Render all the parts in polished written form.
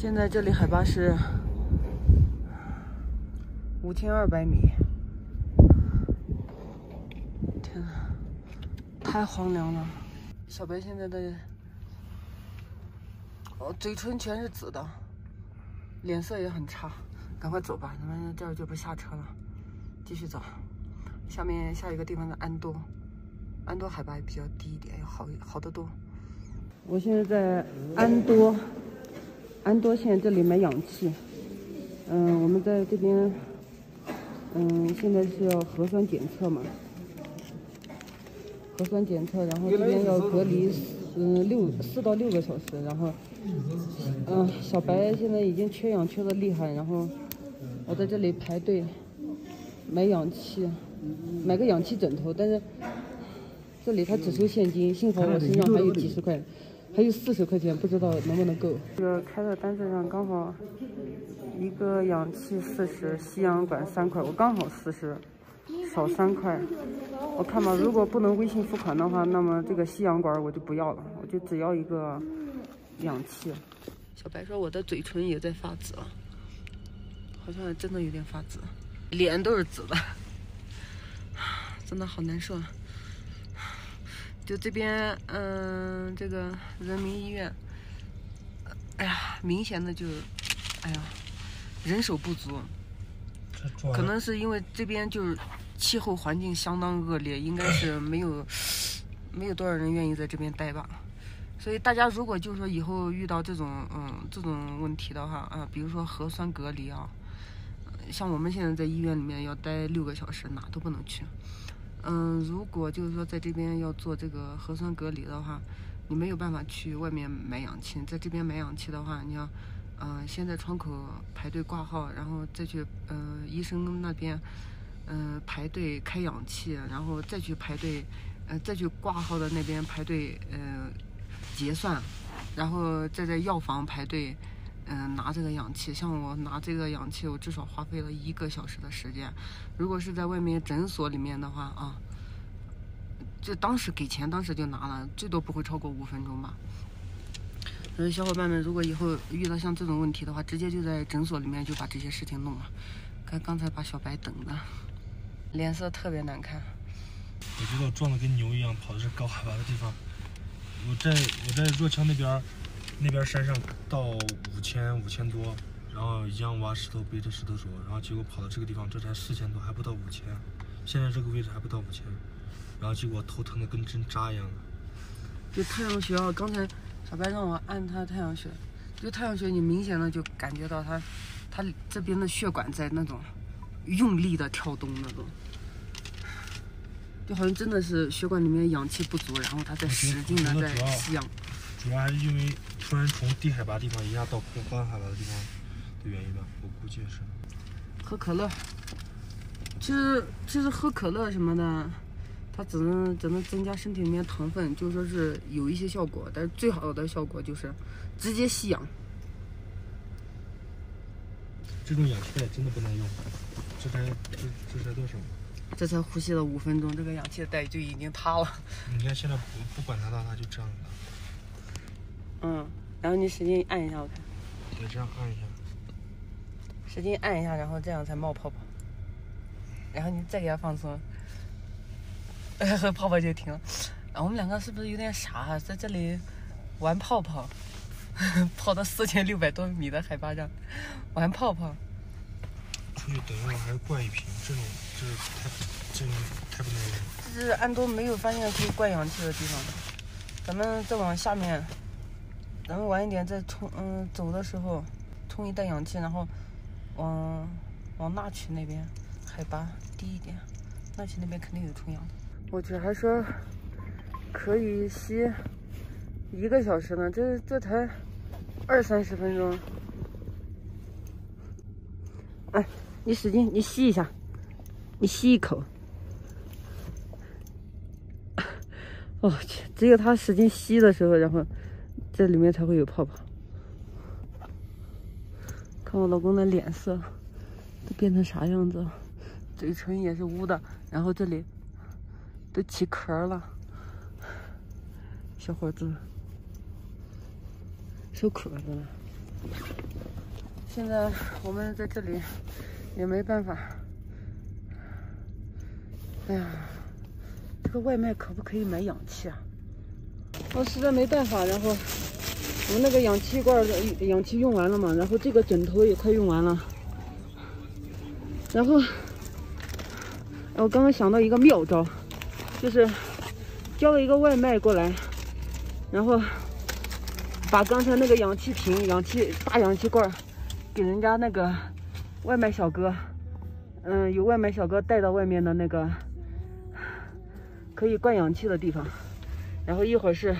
现在这里海拔是5200米。天呐，太荒凉了！小白现在的嘴唇全是紫的，脸色也很差。赶快走吧，咱们这儿就不下车了，继续走。下面下一个地方是安多，安多海拔也比较低一点，要好得多。我现在在安多县这里买氧气。我们在这边，现在是要核酸检测嘛，核酸检测，然后这边要隔离，4到6个小时，然后，小白现在已经缺氧缺的厉害，然后我在这里排队买氧气，买个氧气枕头，但是这里他只收现金，幸好我身上还有几十块，还有40块钱，不知道能不能够。这个开的单子上刚好一个氧气40，吸氧管3块，我刚好40，少3块。我看吧，如果不能微信付款的话，那么这个吸氧管我就不要了，我就只要一个氧气。小白说我的嘴唇也在发紫了，好像真的有点发紫。脸都是紫的，真的好难受啊！就这边，这个人民医院，哎呀，明显的就，哎呀，人手不足，可能是因为这边就是气候环境相当恶劣，应该是没有多少人愿意在这边待吧。所以大家如果就是说以后遇到这种问题的话啊，比如说核酸隔离啊。像我们现在在医院里面要待6个小时，哪都不能去。如果就是说在这边要做这个核酸隔离的话，你没有办法去外面买氧气，在这边买氧气的话，你要先在窗口排队挂号，然后再去医生那边排队开氧气，然后再去排队再去挂号的那边排队结算，然后再在药房排队。拿这个氧气，像我拿这个氧气，我至少花费了1个小时的时间。如果是在外面诊所里面的话啊，就当时给钱，当时就拿了，最多不会超过5分钟吧。所以小伙伴们，如果以后遇到像这种问题的话，直接就在诊所里面就把这些事情弄了。看刚才把小白等的，脸色特别难看。我觉得我撞得跟牛一样，跑的是高海拔的地方。我在若羌那边。那边山上到5000多，然后一样挖石头背着石头走，然后结果跑到这个地方，这才4000多，还不到5000，现在这个位置还不到5000，然后结果头疼的跟针扎一样的。就太阳穴啊，刚才小白让我按他太阳穴，就太阳穴你明显的就感觉到他这边的血管在那种用力的跳动那种，就好像真的是血管里面氧气不足，然后他在使劲的在吸氧。主要还是因为突然从低海拔地方一下到高海拔的地方的原因吧，我估计是。喝可乐，其实喝可乐什么的，它只能增加身体里面糖分，就说是有一些效果，但是最好的效果就是直接吸氧。这种氧气袋真的不能用，这才多少？这才呼吸了5分钟，这个氧气袋就已经塌了。你看现在不管它了，它就这样的。然后你使劲按一下，我看。对，这样按一下。使劲按一下，然后这样才冒泡泡。然后你再给它放松，泡泡就停了。我们两个是不是有点傻，在这里玩泡泡？跑到4600多米的海拔上玩泡泡。出去等一会儿还是灌一瓶，这种太不能用。这是安多没有发现可以灌氧气的地方。咱们再往下面。咱们晚一点再冲，走的时候冲一袋氧气，然后往那曲那边海拔低一点，那曲那边肯定有冲氧的。我去，还说可以吸1个小时呢，这才20-30分钟。哎，你使劲，你吸一下，你吸一口。我去，只有他使劲吸的时候，然后。这里面才会有泡泡。看我老公的脸色都变成啥样子，嘴唇也是乌的，然后这里都起壳了。小伙子受苦了。现在我们在这里也没办法。哎呀，这个外卖可不可以买氧气啊？我实在没办法，然后我们那个氧气罐的氧气用完了嘛，然后这个枕头也快用完了，然后我刚刚想到一个妙招，就是叫了一个外卖过来，然后把刚才那个氧气瓶、氧气罐给人家那个外卖小哥，有外卖小哥带到外面的那个可以灌氧气的地方，然后一会儿是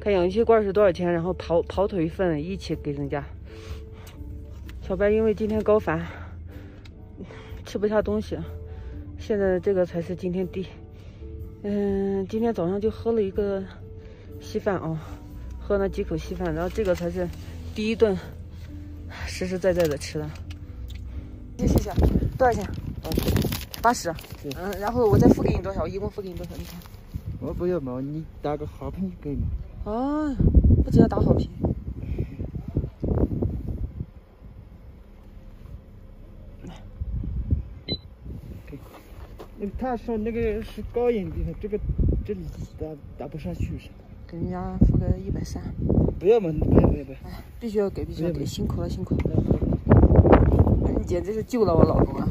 看氧气罐是多少钱，然后跑腿一份一起给人家。小白因为今天高反，吃不下东西，现在这个才是今天第，今天早上就喝了一个稀饭啊，喝了几口稀饭，然后这个才是第一顿实实在在的吃的。谢谢，多少钱？80。然后我再付给你多少？我一共付给你多少？你看。我不要嘛，你打个好评给你。啊，不只要打好评。他说那个是高原地方，这里打不上去是吧？给人家付个130。不要嘛，不要。哎，必须要给，辛苦了。你简直是救了我老公啊！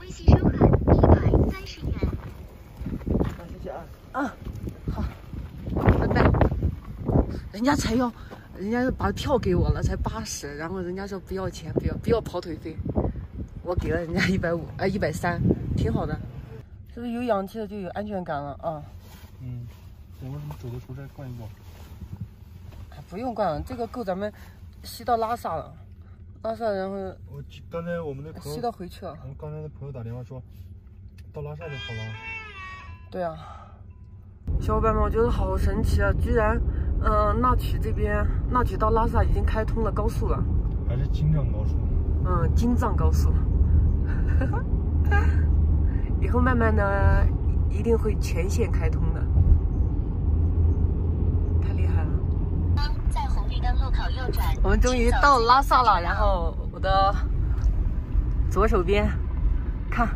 微信收款130元。好，谢谢啊。啊，好，拜拜。人家把票给我了，才80，然后人家说不要钱，不要跑腿费，我给了人家150，130。挺好的，是不是有氧气了就有安全感了啊？等会儿你走的时候再灌一罐。不用灌了，这个够咱们吸到拉萨了，然后我刚才我们的朋友吸到回去了。我们刚才的朋友打电话说，到拉萨就好了。对啊，小伙伴们，我觉得好神奇啊！居然，那曲这边，那曲到拉萨已经开通了高速了，还是京藏高速。京藏高速。以后慢慢的，一定会全线开通的，太厉害了！在红绿灯路口右转。我们终于到拉萨了，然后我的左手边，看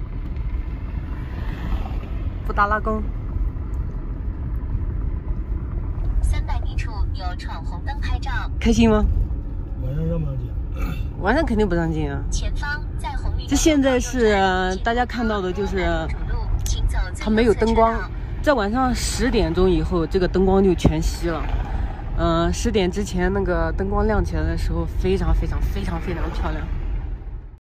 布达拉宫。300米处有闯红灯拍照。开心吗？晚上让不让进？晚上肯定不让进啊！前方在红绿灯。这现在是大家看到的，就是它没有灯光，在晚上10点钟以后，这个灯光就全熄了。10点之前那个灯光亮起来的时候，非常漂亮。